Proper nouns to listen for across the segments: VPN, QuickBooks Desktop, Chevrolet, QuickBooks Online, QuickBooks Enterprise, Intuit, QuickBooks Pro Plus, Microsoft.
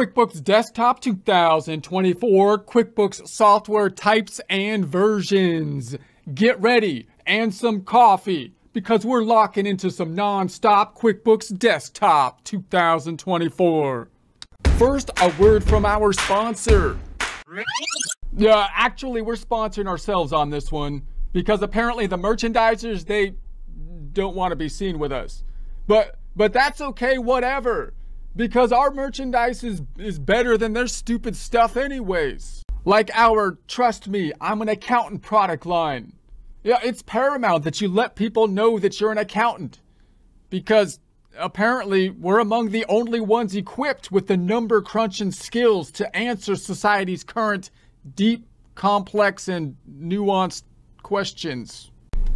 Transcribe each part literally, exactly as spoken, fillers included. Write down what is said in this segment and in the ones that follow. QuickBooks Desktop two thousand twenty-four, QuickBooks software types and versions. Get ready and some coffee, because we're locking into some non-stop QuickBooks Desktop two thousand twenty-four. First, a word from our sponsor. Yeah, actually, we're sponsoring ourselves on this one, because apparently the merchandisers, they don't want to be seen with us. But but that's okay, whatever. Because our merchandise is, is better than their stupid stuff anyways. Like our Trust Me, I'm an Accountant product line. Yeah, it's paramount that you let people know that you're an accountant. Because apparently we're among the only ones equipped with the number crunching skills to answer society's current deep, complex, and nuanced questions.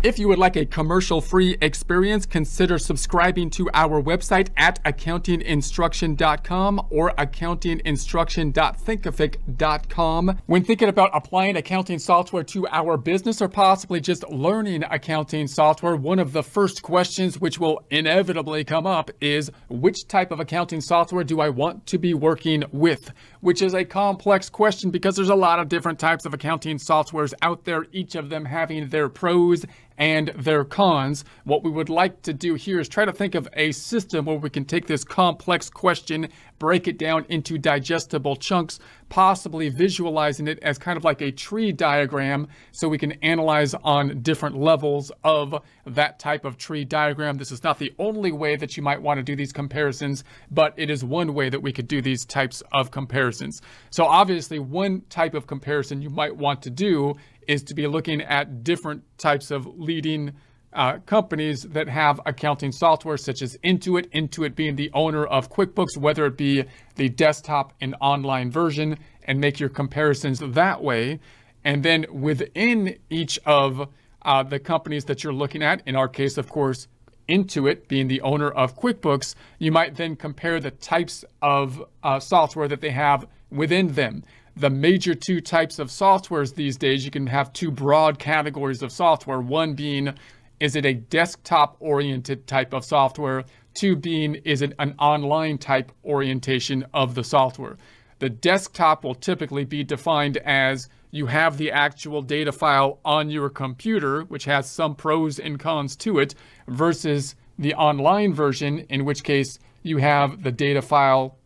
If you would like a commercial-free experience, consider subscribing to our website at accounting instruction dot com or accounting instruction dot think ific dot com. When thinking about applying accounting software to our business or possibly just learning accounting software, one of the first questions which will inevitably come up is, which type of accounting software do I want to be working with? Which is a complex question because there's a lot of different types of accounting softwares out there, each of them having their pros and their cons. What we would like to do here is try to think of a system where we can take this complex question, break it down into digestible chunks, possibly visualizing it as kind of like a tree diagram so we can analyze on different levels of that type of tree diagram. This is not the only way that you might want to do these comparisons, but it is one way that we could do these types of comparisons. So obviously one type of comparison you might want to do is to be looking at different types of leading uh, companies that have accounting software, such as Intuit, Intuit being the owner of QuickBooks, whether it be the desktop and online version, and make your comparisons that way. And then within each of uh, the companies that you're looking at, in our case, of course, Intuit being the owner of QuickBooks, you might then compare the types of uh, software that they have within them. The major two types of softwares these days, you can have two broad categories of software. One being, is it a desktop-oriented type of software? Two being, is it an online type orientation of the software? The desktop will typically be defined as you have the actual data file on your computer, which has some pros and cons to it, versus the online version, in which case you have the data file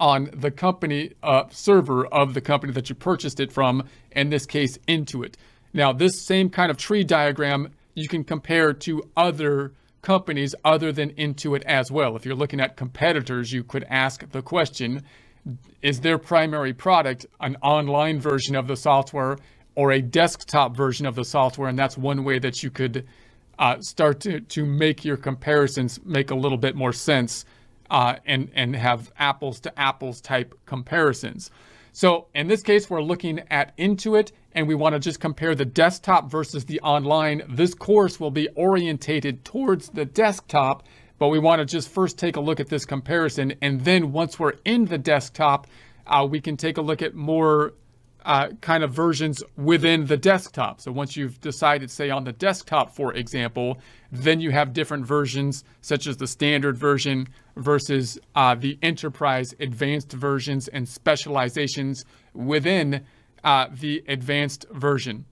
on the company uh, server of the company that you purchased it from, in this case, Intuit. Now, this same kind of tree diagram you can compare to other companies other than Intuit as well. If you're looking at competitors, you could ask the question, is their primary product an online version of the software or a desktop version of the software? And that's one way that you could uh, start to, to make your comparisons make a little bit more sense. Uh, and, and have apples to apples type comparisons. So in this case, we're looking at Intuit and we want to just compare the desktop versus the online. This course will be orientated towards the desktop, but we want to just first take a look at this comparison. And then once we're in the desktop, uh, we can take a look at more uh, kind of versions within the desktop. So once you've decided, say on the desktop, for example, then you have different versions such as the standard version versus uh, the enterprise advanced versions and specializations within uh, the advanced version.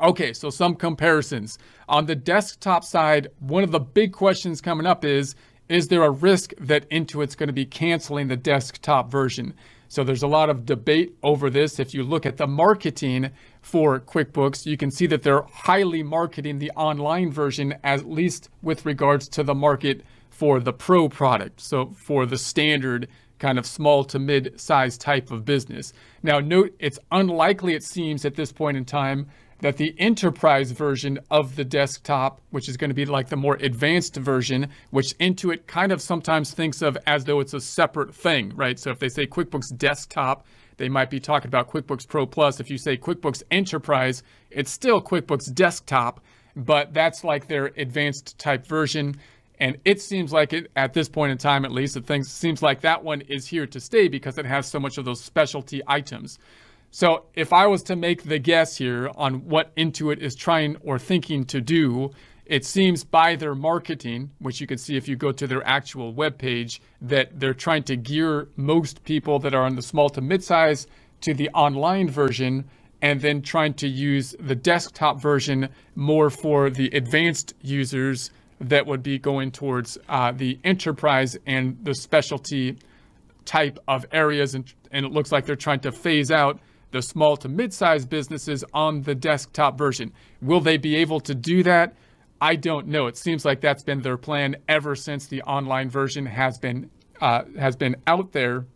Okay, so some comparisons. On the desktop side, one of the big questions coming up is, is there a risk that Intuit's going to be canceling the desktop version? So there's a lot of debate over this. If you look at the marketing for QuickBooks, you can see that they're highly marketing the online version, at least with regards to the market for the pro product, so for the standard kind of small to mid-sized type of business. Now note, it's unlikely, it seems at this point in time, that the enterprise version of the desktop, which is going to be like the more advanced version, which Intuit kind of sometimes thinks of as though it's a separate thing, right? So if they say QuickBooks Desktop, they might be talking about QuickBooks Pro Plus. If you say QuickBooks Enterprise, it's still QuickBooks Desktop, but that's like their advanced type version. And it seems like it, at this point in time at least, it thinks, seems like that one is here to stay because it has so much of those specialty items. So if I was to make the guess here on what Intuit is trying or thinking to do, It seems by their marketing, which you can see if you go to their actual web page, that they're trying to gear most people that are in the small to midsize to the online version, and then trying to use the desktop version more for the advanced users that would be going towards uh, the enterprise and the specialty type of areas. And, and it looks like they're trying to phase out the small to mid-sized businesses on the desktop version. Will they be able to do that? I don't know. It seems like that's been their plan ever since the online version has been uh, has been out there.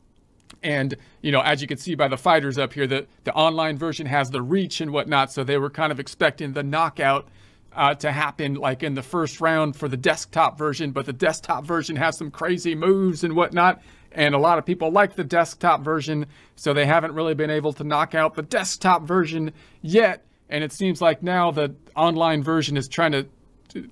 And, you know, as you can see by the fighters up here, the, the online version has the reach and whatnot. So they were kind of expecting the knockout uh, to happen like in the first round for the desktop version. But the desktop version has some crazy moves and whatnot. And a lot of people like the desktop version. So they haven't really been able to knock out the desktop version yet. And it seems like now the online version is trying to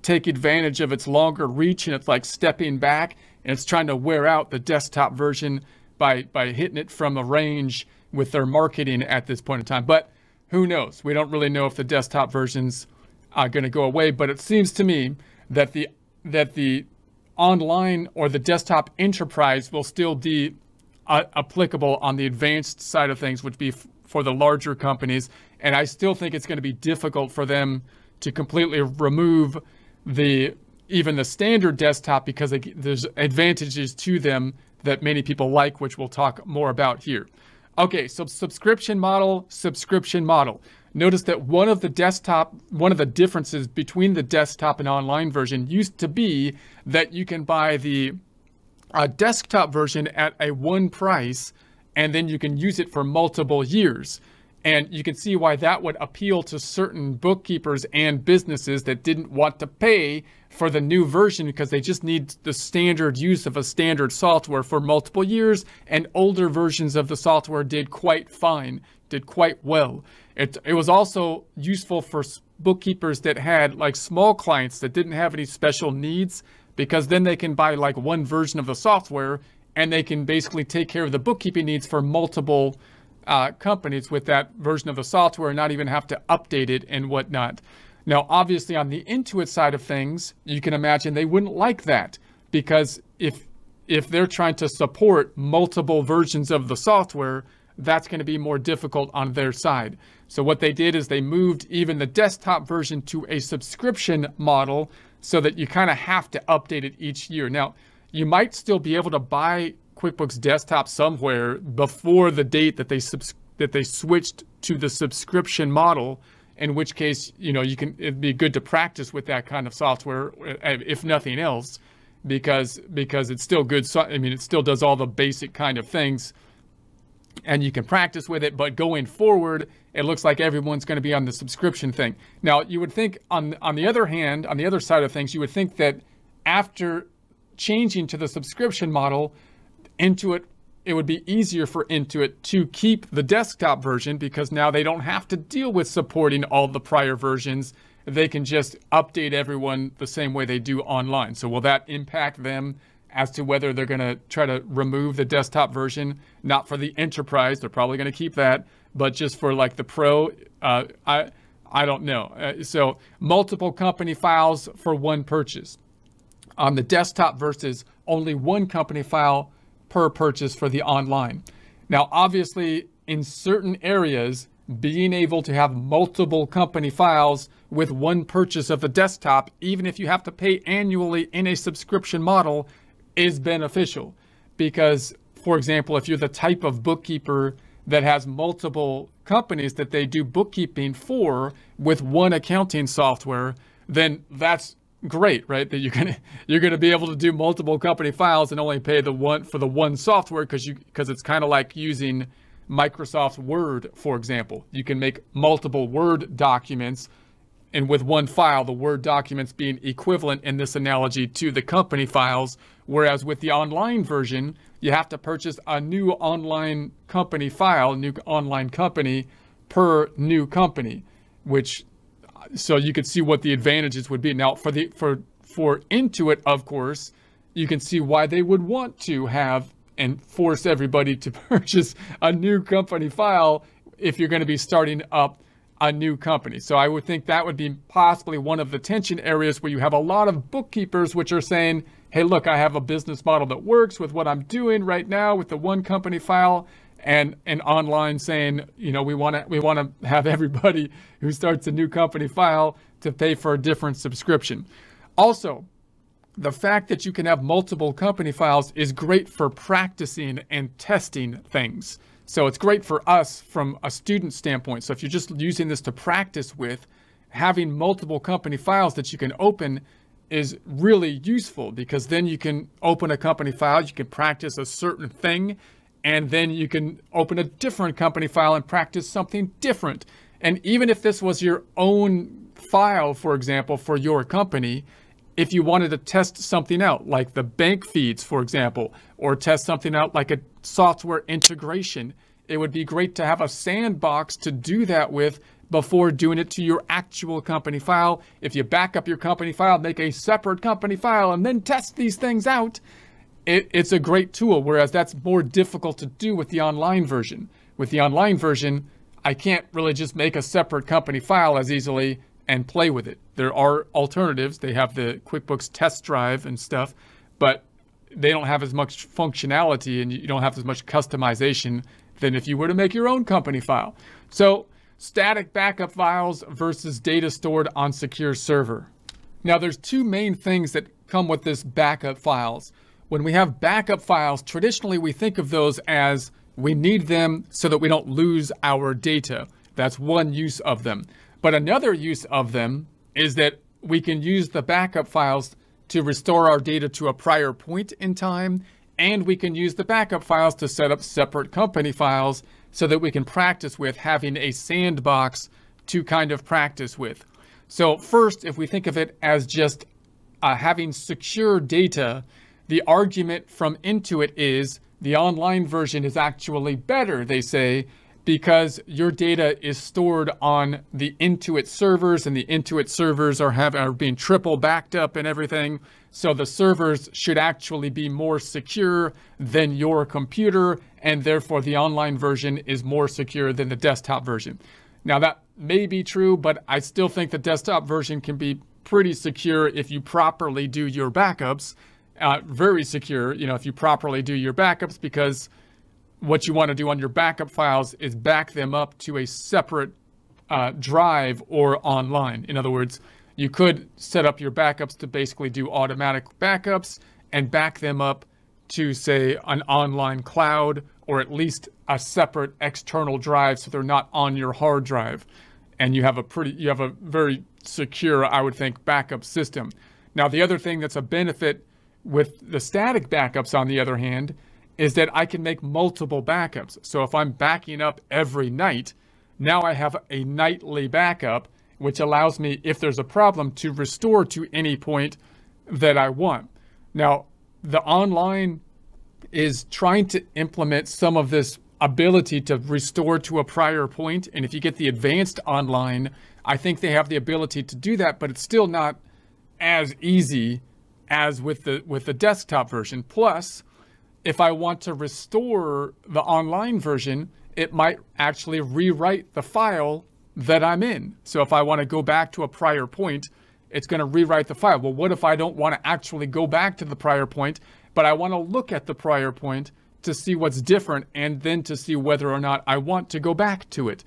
take advantage of its longer reach, and it's like stepping back, and it's trying to wear out the desktop version by by hitting it from a range with their marketing at this point in time. But who knows? We don't really know if the desktop version's uh, going to go away, but it seems to me that the that the online or the desktop enterprise will still be uh, applicable on the advanced side of things, which be f for the larger companies. And I still think it's going to be difficult for them to completely remove the even the standard desktop, because they, there's advantages to them that many people like, which we'll talk more about here. Okay, so subscription model, subscription model. Notice that one of the desktop, one of the differences between the desktop and online version used to be that you can buy the uh, desktop version at a one price, and then you can use it for multiple years. And you can see why that would appeal to certain bookkeepers and businesses that didn't want to pay for the new version, because they just need the standard use of a standard software for multiple years, and older versions of the software did quite fine, did quite well. It, it was also useful for bookkeepers that had like small clients that didn't have any special needs, because then they can buy like one version of the software and they can basically take care of the bookkeeping needs for multiple Uh, companies with that version of the software, and not even have to update it and whatnot. Now, obviously on the Intuit side of things, you can imagine they wouldn't like that, because if, if they're trying to support multiple versions of the software, that's going to be more difficult on their side. So what they did is they moved even the desktop version to a subscription model, so that you kind of have to update it each year. Now, you might still be able to buy QuickBooks Desktop somewhere before the date that they subs that they switched to the subscription model, in which case, you know, you can, it'd be good to practice with that kind of software, if nothing else, because because it's still good. So I mean, it still does all the basic kind of things, and you can practice with it. But going forward, it looks like everyone's going to be on the subscription thing. Now, you would think on on the other hand, on the other side of things, you would think that after changing to the subscription model, Intuit, it would be easier for Intuit to keep the desktop version, because now they don't have to deal with supporting all the prior versions. They can just update everyone the same way they do online. So will that impact them as to whether they're going to try to remove the desktop version? Not for the enterprise, they're probably going to keep that, but just for like the pro, uh, I, I don't know. Uh, so multiple company files for one purchase on the desktop versus only one company file per purchase for the online. Now, obviously, in certain areas, being able to have multiple company files with one purchase of the desktop, even if you have to pay annually in a subscription model, is beneficial. Because, for example, if you're the type of bookkeeper that has multiple companies that they do bookkeeping for with one accounting software, then that's great, right? That you're gonna you're gonna be able to do multiple company files and only pay the one for the one software, because you because it's kind of like using Microsoft Word, for example. You can make multiple Word documents, and with one file, the Word documents being equivalent in this analogy to the company files. Whereas with the online version, you have to purchase a new online company file, new online company per new company, which. So you could see what the advantages would be. Now, for the for for Intuit, of course, you can see why they would want to have and force everybody to purchase a new company file if you're going to be starting up a new company. So I would think that would be possibly one of the tension areas where you have a lot of bookkeepers which are saying, hey, look, I have a business model that works with what I'm doing right now with the one company file, and and online saying, you know, we want to we want to have everybody who starts a new company file to pay for a different subscription. Also, the fact that you can have multiple company files is great for practicing and testing things. So it's great for us from a student standpoint. So if you're just using this to practice with, having multiple company files that you can open is really useful, because then you can open a company file, you can practice a certain thing, and then you can open a different company file and practice something different. And even if this was your own file, for example, for your company, if you wanted to test something out, like the bank feeds, for example, or test something out like a software integration, it would be great to have a sandbox to do that with before doing it to your actual company file. If you back up your company file, make a separate company file, and then test these things out, it, it's a great tool, whereas that's more difficult to do with the online version. With the online version, I can't really just make a separate company file as easily and play with it. There are alternatives. They have the QuickBooks test drive and stuff, but they don't have as much functionality and you don't have as much customization than if you were to make your own company file. So static backup files versus data stored on secure server. Now there's two main things that come with this backup files. When we have backup files, traditionally we think of those as we need them so that we don't lose our data. That's one use of them. But another use of them is that we can use the backup files to restore our data to a prior point in time, and we can use the backup files to set up separate company files so that we can practice with, having a sandbox to kind of practice with. So first, if we think of it as just uh, having secure data, the argument from Intuit is the online version is actually better, they say, because your data is stored on the Intuit servers, and the Intuit servers are, have, are being triple backed up and everything. So the servers should actually be more secure than your computer, and therefore the online version is more secure than the desktop version. Now that may be true, but I still think the desktop version can be pretty secure if you properly do your backups. Uh, very secure, you know, if you properly do your backups, because what you want to do on your backup files is back them up to a separate uh, drive or online. In other words, you could set up your backups to basically do automatic backups and back them up to, say, an online cloud, or at least a separate external drive, so they're not on your hard drive. And you have a pretty, you have a very secure, I would think, backup system. Now, the other thing that's a benefit with the static backups, on the other hand, is that I can make multiple backups. So if I'm backing up every night, now I have a nightly backup, which allows me, if there's a problem, to restore to any point that I want. Now, the online is trying to implement some of this ability to restore to a prior point. And if you get the advanced online, I think they have the ability to do that, but it's still not as easy as with the, with the desktop version. Plus, if I want to restore the online version, it might actually rewrite the file that I'm in. So if I want to go back to a prior point, it's going to rewrite the file. Well, what if I don't want to actually go back to the prior point, but I want to look at the prior point to see what's different, and then to see whether or not I want to go back to it?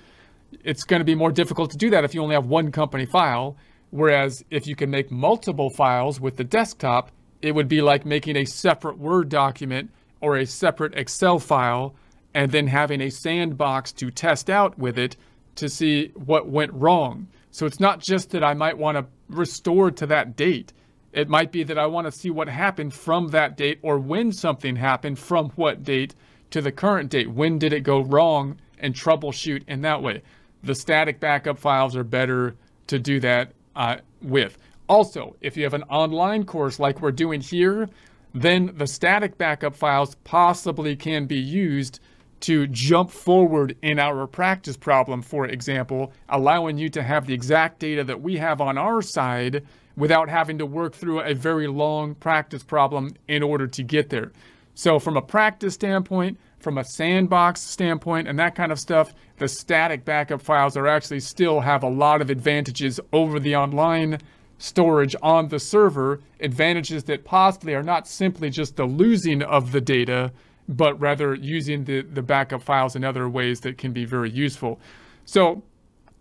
It's going to be more difficult to do that if you only have one company file, whereas if you can make multiple files with the desktop, it would be like making a separate Word document or a separate Excel file, and then having a sandbox to test out with it to see what went wrong. So it's not just that I might want to restore to that date. It might be that I want to see what happened from that date, or when something happened from what date to the current date. When did it go wrong, and troubleshoot in that way. The static backup files are better to do that uh, with. Also, if you have an online course like we're doing here, then the static backup files possibly can be used to jump forward in our practice problem, for example, allowing you to have the exact data that we have on our side without having to work through a very long practice problem in order to get there. So from a practice standpoint, from a sandbox standpoint and that kind of stuff, the static backup files are actually still have a lot of advantages over the online storage on the server, advantages that possibly are not simply just the losing of the data, but rather using the, the backup files in other ways that can be very useful. So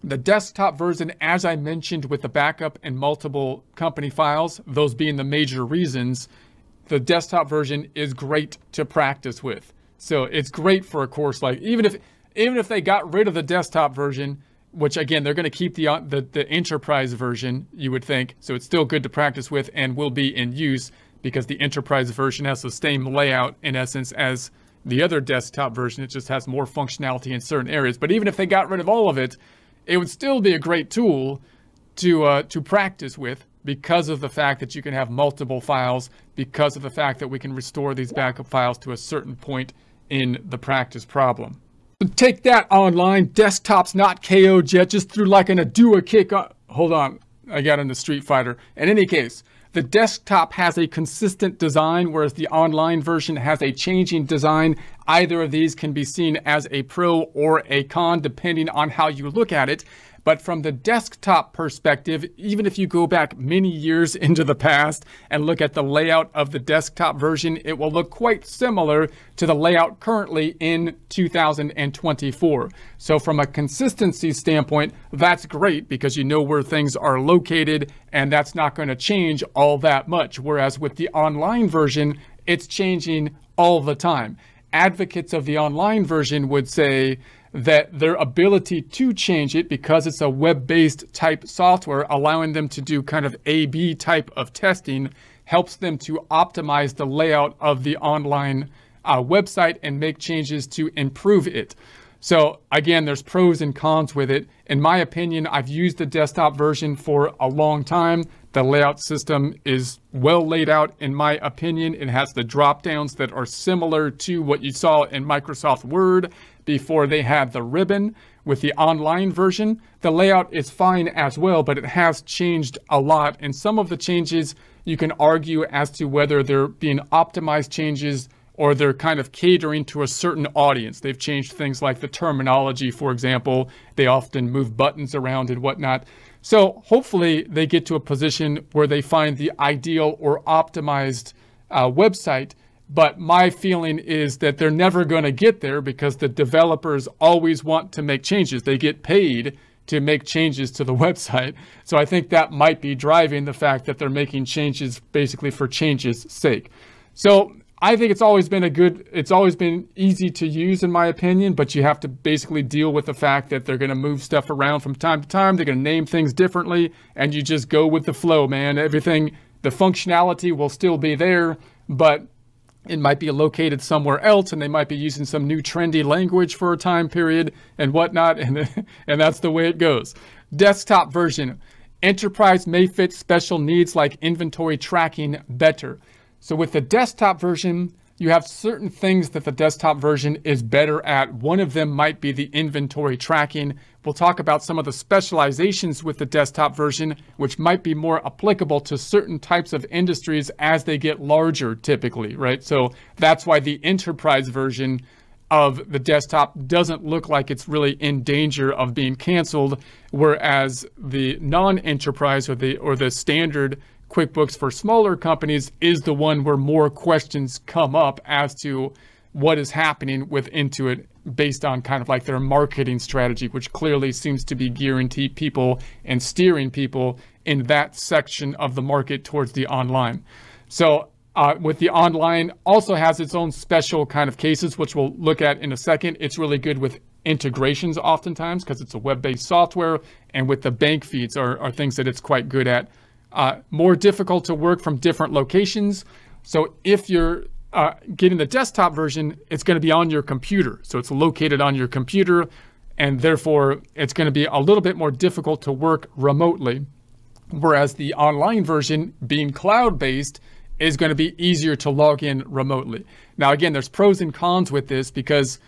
the desktop version, as I mentioned, with the backup and multiple company files, those being the major reasons, the desktop version is great to practice with. So it's great for a course like, even if even if they got rid of the desktop version, which again, they're going to keep the, the the enterprise version, you would think. So it's still good to practice with and will be in use because the enterprise version has the same layout in essence as the other desktop version. It just has more functionality in certain areas. But even if they got rid of all of it, it would still be a great tool to uh, to practice with because of the fact that you can have multiple files, because of the fact that we can restore these backup files to a certain point in the practice problem. Take that online. Desktop's not K O'd yet, just through like an Adua kick. On. Hold on, I got into Street Fighter. In any case, the desktop has a consistent design, whereas the online version has a changing design. Either of these can be seen as a pro or a con, depending on how you look at it. But from the desktop perspective, even if you go back many years into the past and look at the layout of the desktop version, it will look quite similar to the layout currently in two thousand twenty-four. So from a consistency standpoint, that's great because you know where things are located and that's not going to change all that much. Whereas with the online version, it's changing all the time. Advocates of the online version would say that their ability to change it, because it's a web-based type software, allowing them to do kind of A B type of testing, helps them to optimize the layout of the online uh, website and make changes to improve it. So again, there's pros and cons with it. In my opinion, I've used the desktop version for a long time. The layout system is well laid out, in my opinion. It has the drop downs that are similar to what you saw in Microsoft Word before they had the ribbon. With the online version, the layout is fine as well, but it has changed a lot. And some of the changes you can argue as to whether they're being optimized changes or they're kind of catering to a certain audience. They've changed things like the terminology, for example. They often move buttons around and whatnot. So hopefully they get to a position where they find the ideal or optimized uh, website. But my feeling is that they're never going to get there because the developers always want to make changes. They get paid to make changes to the website. So I think that might be driving the fact that they're making changes basically for change's sake. So I think it's always been a good, it's always been easy to use in my opinion, but you have to basically deal with the fact that they're going to move stuff around from time to time. They're going to name things differently and you just go with the flow, man. Everything, the functionality will still be there, but it might be located somewhere else and they might be using some new trendy language for a time period and whatnot. And, and that's the way it goes. Desktop version. Enterprise may fit special needs like inventory tracking better. So with the desktop version, you have certain things that the desktop version is better at. One of them might be the inventory tracking. We'll talk about some of the specializations with the desktop version, which might be more applicable to certain types of industries as they get larger typically, right? So that's why the enterprise version of the desktop doesn't look like it's really in danger of being canceled, whereas the non-enterprise or the, or the standard QuickBooks for smaller companies is the one where more questions come up as to what is happening with Intuit based on kind of like their marketing strategy, which clearly seems to be guaranteed people and steering people in that section of the market towards the online. So uh, with the online also has its own special kind of cases, which we'll look at in a second. It's really good with integrations oftentimes because it's a web-based software, and with the bank feeds are, are things that it's quite good at. Uh, more difficult to work from different locations. So if you're uh, getting the desktop version, it's going to be on your computer. So it's located on your computer and therefore it's going to be a little bit more difficult to work remotely. Whereas the online version, being cloud-based, is going to be easier to log in remotely. Now, again, there's pros and cons with this because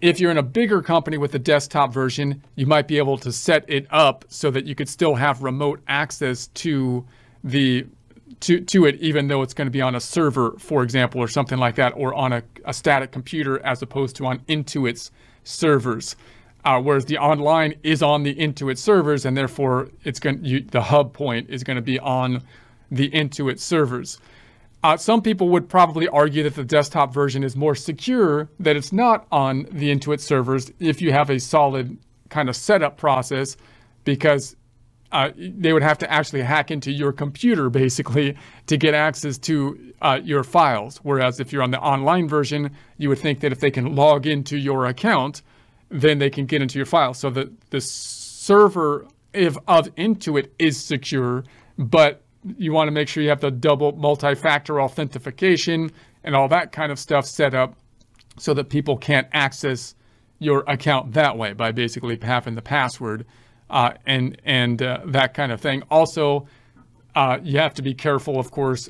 if you're in a bigger company with the desktop version, you might be able to set it up so that you could still have remote access to the to, to it, even though it's going to be on a server, for example, or something like that, or on a, a static computer, as opposed to on Intuit's servers. Uh, whereas the online is on the Intuit servers, and therefore it's going you, the hub point is going to be on the Intuit servers. Uh, some people would probably argue that the desktop version is more secure, that it's not on the Intuit servers if you have a solid kind of setup process, because uh, they would have to actually hack into your computer basically to get access to uh, your files. Whereas if you're on the online version, you would think that if they can log into your account, then they can get into your files. So the, the server if, of Intuit is secure, but you want to make sure you have the double multi-factor authentication and all that kind of stuff set up so that people can't access your account that way by basically having the password uh, and, and uh, that kind of thing. Also, uh, you have to be careful, of course,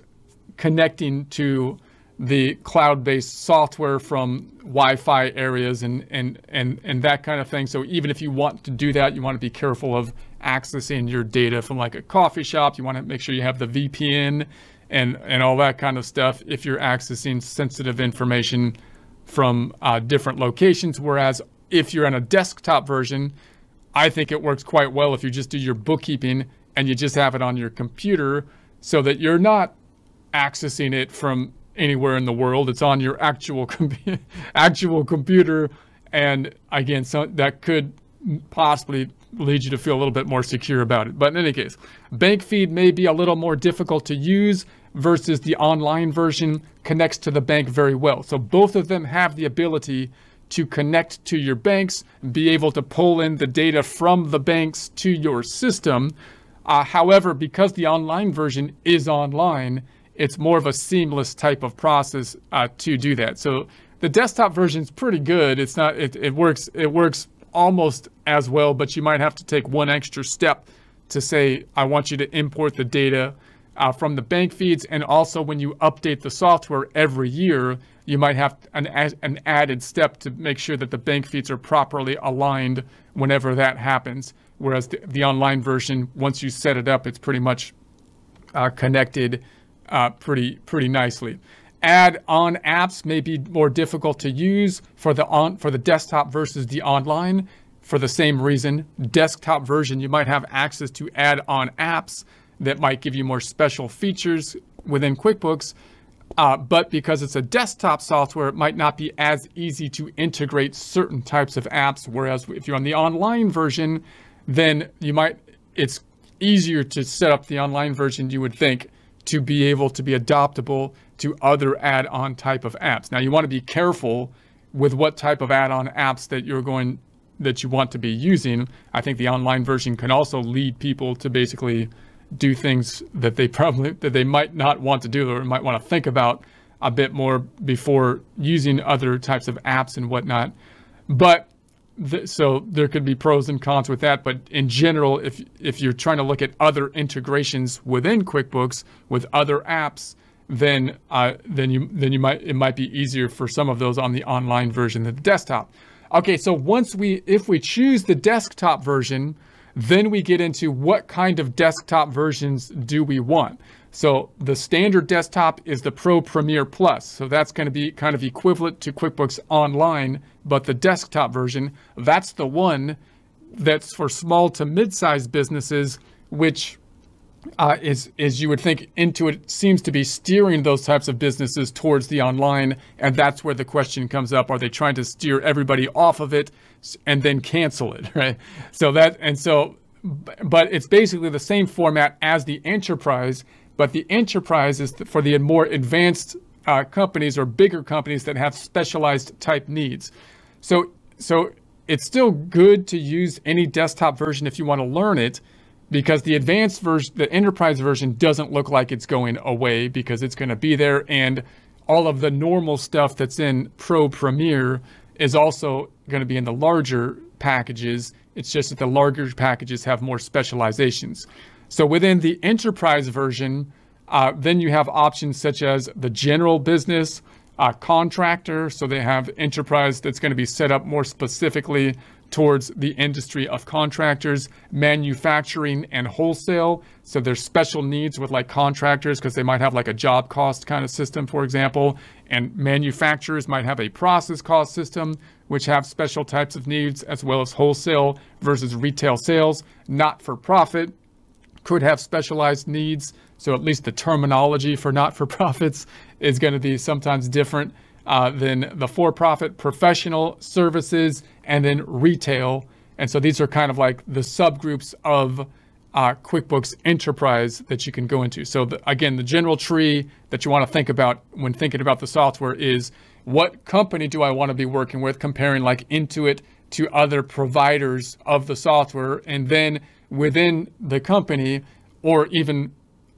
connecting to the cloud-based software from Wi-Fi areas and, and, and, and that kind of thing. So even if you want to do that, you want to be careful of accessing your data from like a coffee shop. You want to make sure you have the V P N and, and all that kind of stuff if you're accessing sensitive information from uh, different locations. Whereas if you're on a desktop version, I think it works quite well if you just do your bookkeeping and you just have it on your computer so that you're not accessing it from anywhere in the world. It's on your actual com actual computer, and again, so that could possibly lead you to feel a little bit more secure about it. But in any case, bank feed may be a little more difficult to use versus the online version connects to the bank very well. So both of them have the ability to connect to your banks, be able to pull in the data from the banks to your system. Uh, however, because the online version is online, it's more of a seamless type of process uh, to do that. So the desktop version is pretty good. It's not, it, it works, it works almost as well, but you might have to take one extra step to say, I want you to import the data uh, from the bank feeds. And also when you update the software every year, you might have an, an added step to make sure that the bank feeds are properly aligned whenever that happens. Whereas the, the online version, once you set it up, it's pretty much uh, connected Uh, pretty pretty nicely. Add-on apps may be more difficult to use for the on for the desktop versus the online for the same reason. Desktop version, you might have access to add-on apps that might give you more special features within QuickBooks, uh, but because it's a desktop software, it might not be as easy to integrate certain types of apps. Whereas if you're on the online version, then you might it's easier to set up the online version, you would think, to be able to be adoptable to other add-on type of apps. Now you want to be careful with what type of add-on apps that you're going that you want to be using. I think the online version can also lead people to basically do things that they probably that they might not want to do or might want to think about a bit more before using other types of apps and whatnot. But th so there could be pros and cons with that, but in general, if if you're trying to look at other integrations within QuickBooks with other apps, then uh, then you then you might it might be easier for some of those on the online version than the desktop. Okay, so once we if we choose the desktop version, then we get into what kind of desktop versions do we want. So the standard desktop is the Pro Premier Plus. So that's going to be kind of equivalent to QuickBooks Online, but the desktop version, that's the one that's for small to mid-sized businesses, which uh, is, is you would think Intuit seems to be steering those types of businesses towards the online. And that's where the question comes up. Are they trying to steer everybody off of it and then cancel it, right? So that, and so, but it's basically the same format as the Enterprise. But the Enterprise is for the more advanced uh, companies or bigger companies that have specialized type needs. So, so it's still good to use any desktop version if you want to learn it, because the advanced version, the Enterprise version, doesn't look like it's going away, because it's going to be there, and all of the normal stuff that's in Pro Premier is also going to be in the larger packages. It's just that the larger packages have more specializations. So within the Enterprise version, uh, then you have options such as the general business, uh, contractor. So they have enterprise that's going to be set up more specifically towards the industry of contractors, manufacturing and wholesale. So there's special needs with like contractors because they might have like a job cost kind of system, for example, and manufacturers might have a process cost system, which have special types of needs, as well as wholesale versus retail sales. Not-for-profit could have specialized needs. So at least the terminology for not-for-profits is going to be sometimes different Uh, then the for-profit, professional services, and then retail. And so these are kind of like the subgroups of uh, QuickBooks Enterprise that you can go into. So the, again, the general tree that you want to think about when thinking about the software is, what company do I want to be working with, comparing like Intuit to other providers of the software? And then within the company, or even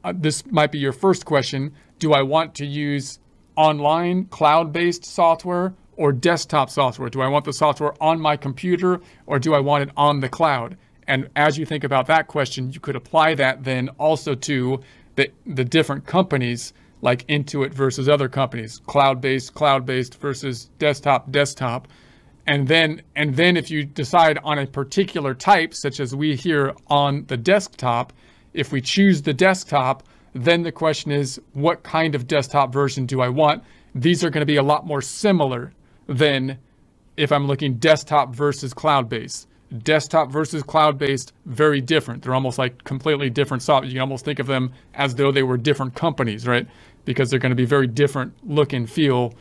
uh, this might be your first question, do I want to use online cloud-based software or desktop software? Do I want the software on my computer or do I want it on the cloud? And as you think about that question, you could apply that then also to the, the different companies like Intuit versus other companies, cloud-based, cloud-based versus desktop, desktop. And then, and then if you decide on a particular type, such as we here on the desktop, if we choose the desktop, then the question is, what kind of desktop version do I want? These are going to be a lot more similar than if I'm looking desktop versus cloud-based. Desktop versus cloud-based, very different. They're almost like completely different software. You can almost think of them as though they were different companies, right? Because they're going to be very different look and feel,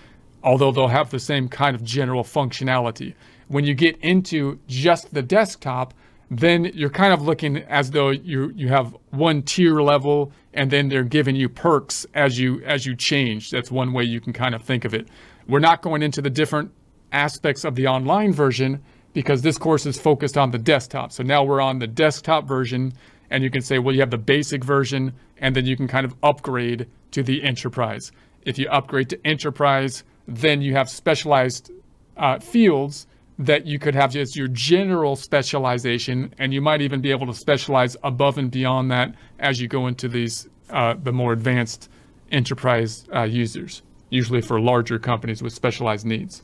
although they'll have the same kind of general functionality. When you get into just the desktop, then you're kind of looking as though you you have one tier level, and then they're giving you perks as you as you change. That's one way you can kind of think of it. We're not going into the different aspects of the online version because this course is focused on the desktop. So now we're on the desktop version, and you can say, well, you have the basic version, and then you can kind of upgrade to the enterprise. If you upgrade to enterprise, then you have specialized uh, fields that you could have just your general specialization, and you might even be able to specialize above and beyond that as you go into these uh, the more advanced enterprise uh, users, usually for larger companies with specialized needs.